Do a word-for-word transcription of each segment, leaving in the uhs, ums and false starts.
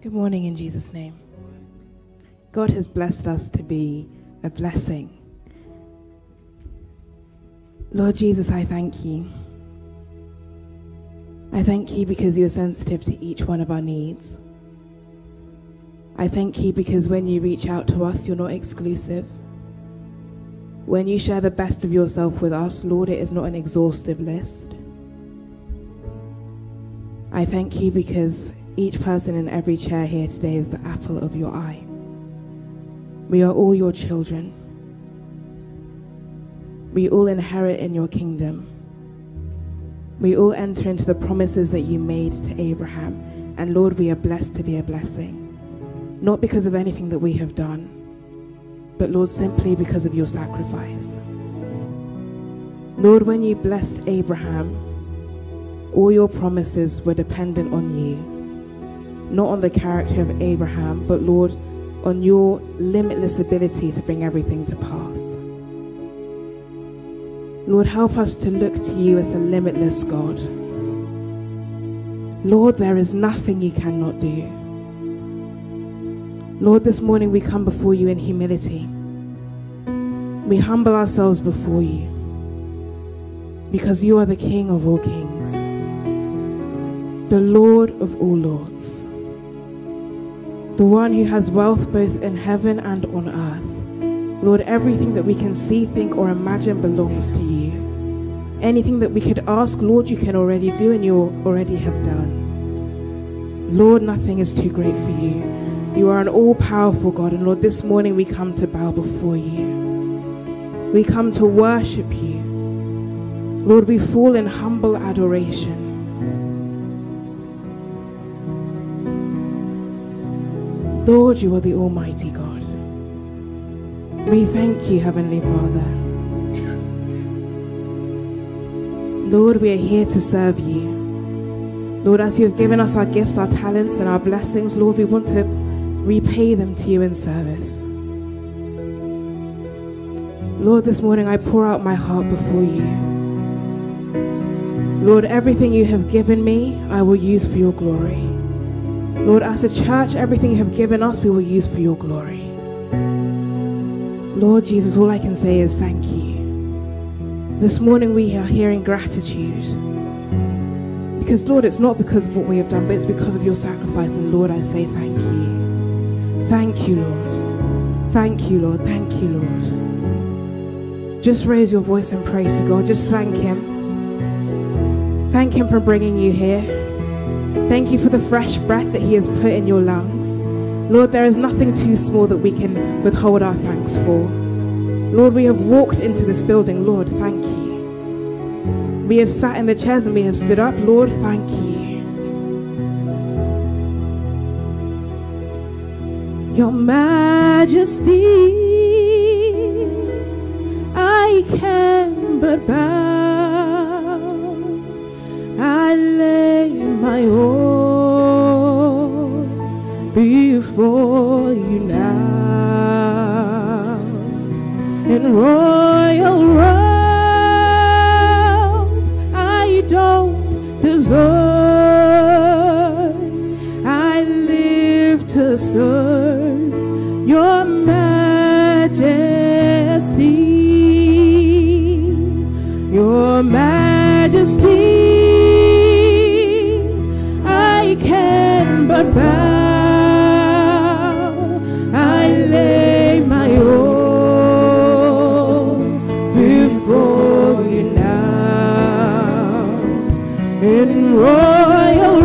Good morning in Jesus' name. God has blessed us to be a blessing. Lord Jesus, I thank you. I thank you because you are sensitive to each one of our needs. I thank you because when you reach out to us, you're not exclusive. When you share the best of yourself with us, Lord, it is not an exhaustive list. I thank you because each person in every chair here today is the apple of your eye. We are all your children. We all inherit in your kingdom. We all enter into the promises that you made to Abraham. And Lord, we are blessed to be a blessing. Not because of anything that we have done, but Lord, simply because of your sacrifice. Lord, when you blessed Abraham, all your promises were dependent on you. Not on the character of Abraham, but Lord, on your limitless ability to bring everything to pass. Lord, help us to look to you as the limitless God. Lord, there is nothing you cannot do. Lord, this morning we come before you in humility. We humble ourselves before you because you are the King of all kings, the Lord of all lords, the one who has wealth both in heaven and on earth. Lord, everything that we can see, think, or imagine belongs to you. Anything that we could ask, Lord, you can already do and you already have done. Lord, nothing is too great for you. You are an all-powerful God, and Lord, this morning we come to bow before you. We come to worship you. Lord, we fall in humble adoration. Lord, you are the Almighty God. We thank you, Heavenly Father. Lord, we are here to serve you. Lord, as you have given us our gifts, our talents, and our blessings, Lord, we want to repay them to you in service. Lord, this morning I pour out my heart before you. Lord, everything you have given me, I will use for your glory. Lord, as a church, everything you have given us, we will use for your glory. Lord Jesus, all I can say is thank you. This morning we are here in gratitude. Because, Lord, it's not because of what we have done, but it's because of your sacrifice. And, Lord, I say thank you. Thank you, Lord. Thank you, Lord. Thank you, Lord. Just raise your voice and praise to God. Just thank him. Thank him for bringing you here. Thank you for the fresh breath that he has put in your lungs. Lord, there is nothing too small that we can withhold our thanks for. Lord, we have walked into this building. Lord, thank you. We have sat in the chairs and we have stood up. Lord, thank you. Your majesty, I can but bow. I lay my own before you now, in royal robes I don't deserve. I live to serve your majesty, your majesty. I can but bow. In royal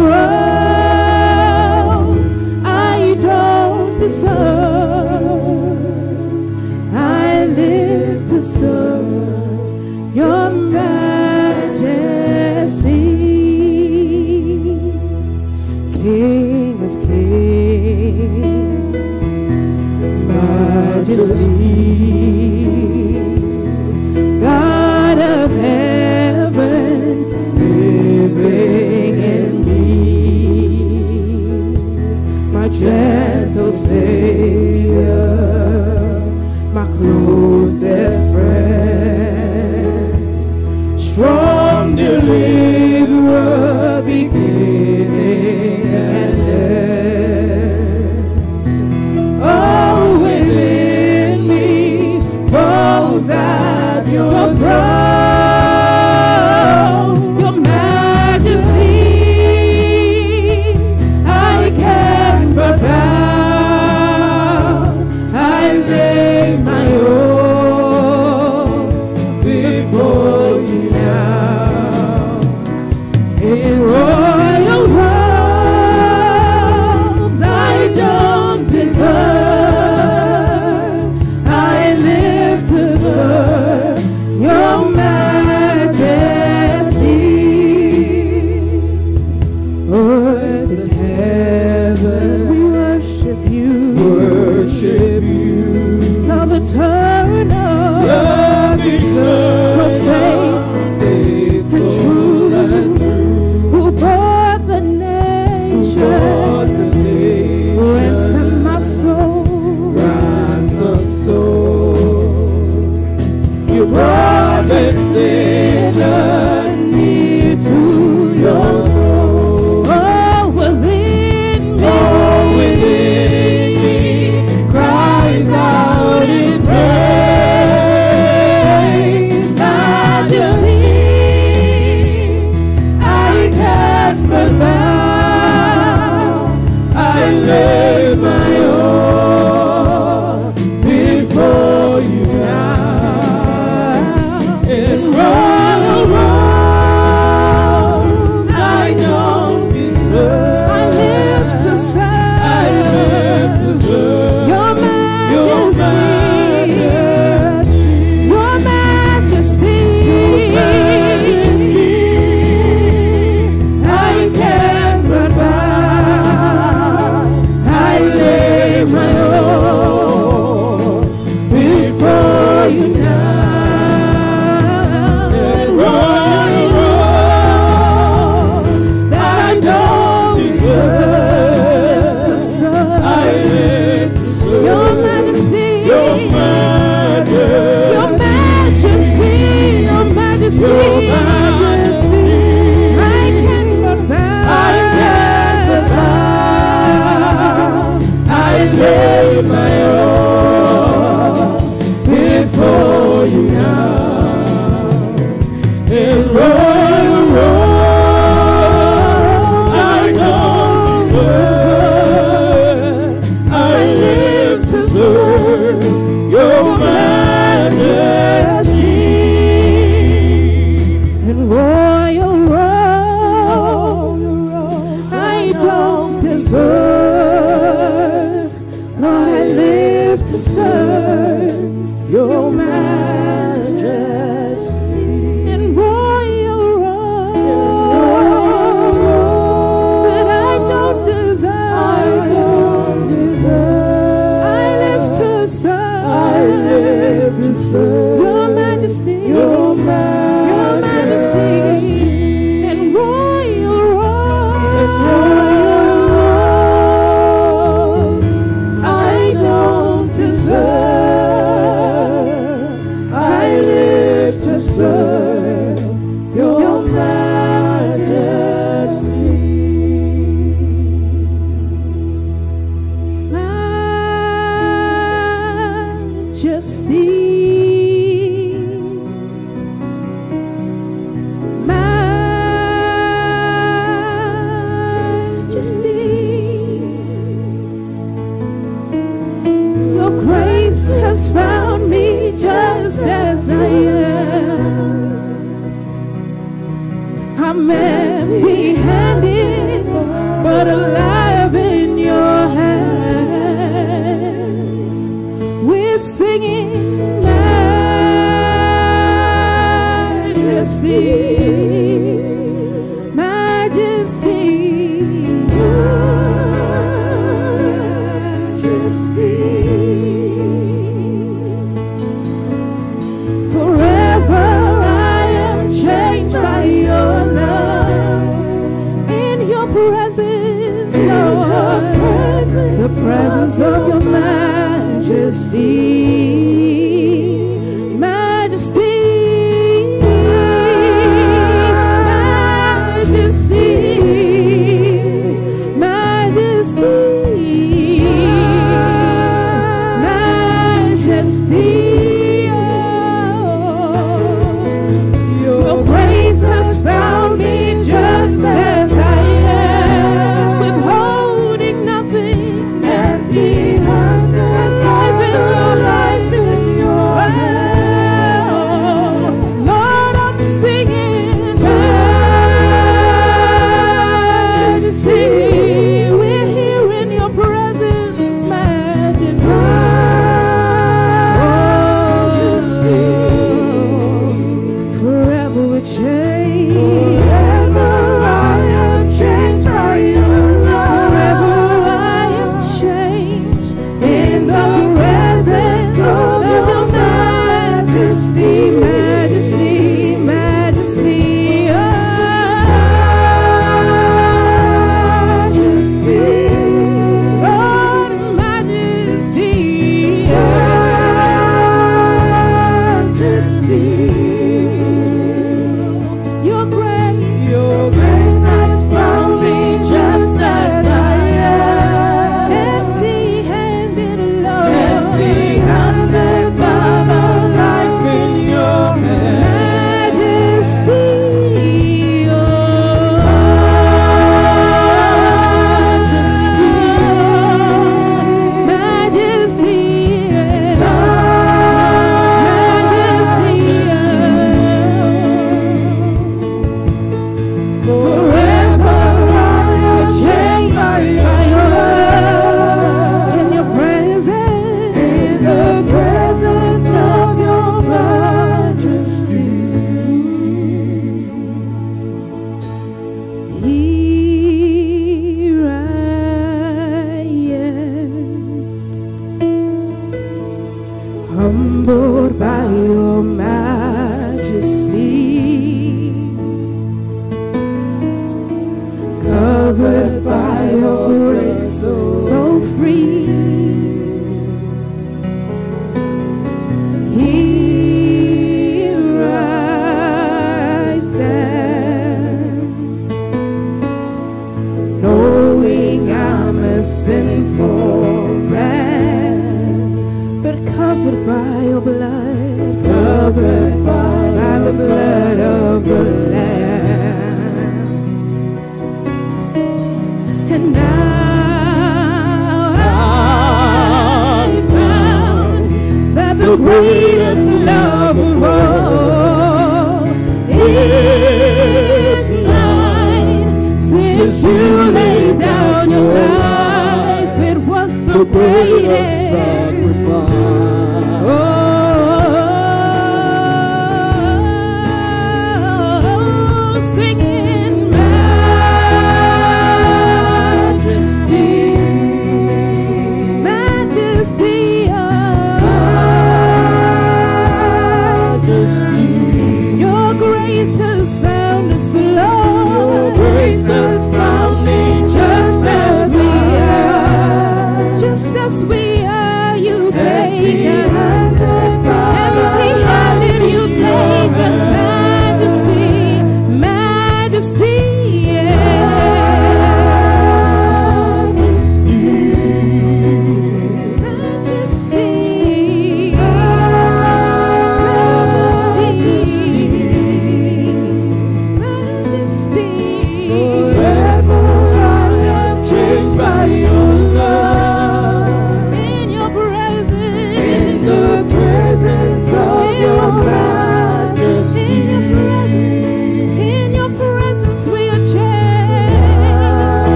robes I don't deserve. I live to serve your majesty, King of kings, majesty. Gentle Savior, my closest friend, strong deliverer, beginning and end. the greatest love of all. It's mine since you laid down your life. It was the greatest sacrifice.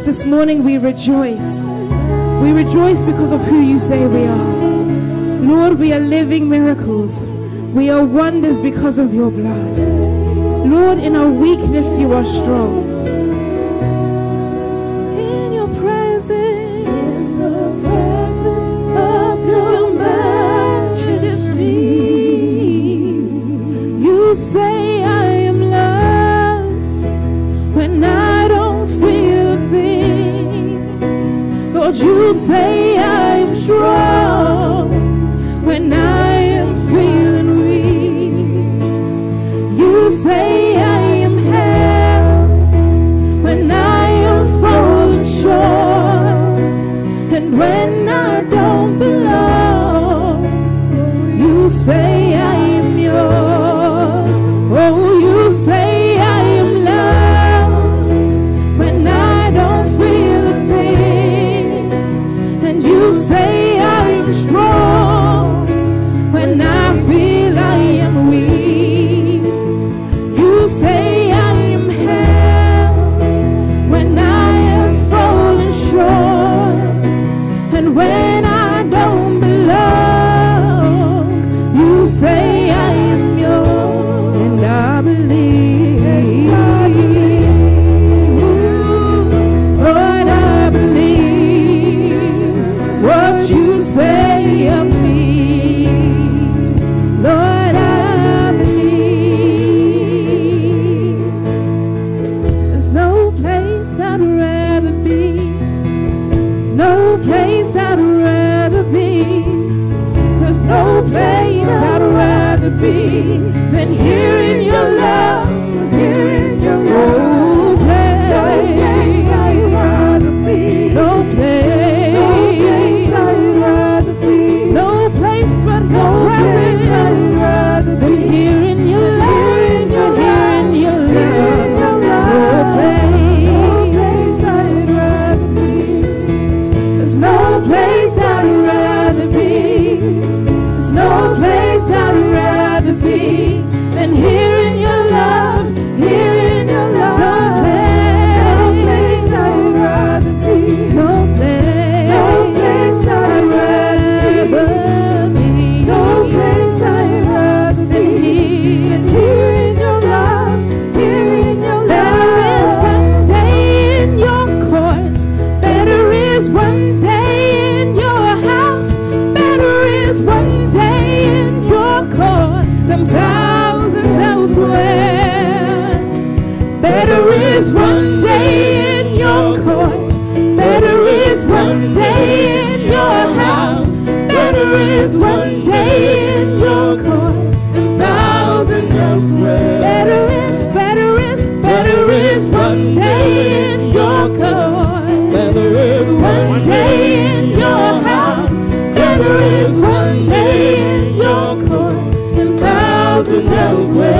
This morning we rejoice. We rejoice because of who you say we are. Lord, we are living miracles. We are wonders because of your blood. Lord, in our weakness you are strong. In your presence, in the presence of your majesty, you say I am loved when I you say I'm strong when I am feeling weak. You say I am held when I am falling short, and when I don't belong, you say I am yours. Oh, you say and here. There's one day in your court and thousand elsewhere,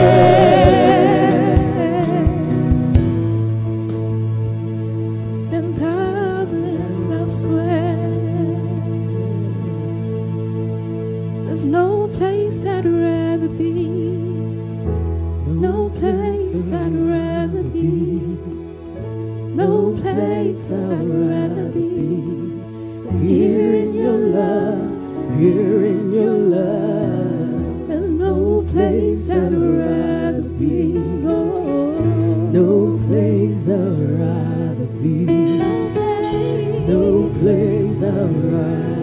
and thousands elsewhere. There's no place I'd rather be, no place I'd rather be, no place I'd rather be, here in your love. Here in your love, there's no place I'd rather be. No place I'd rather be. No place I'd rather be.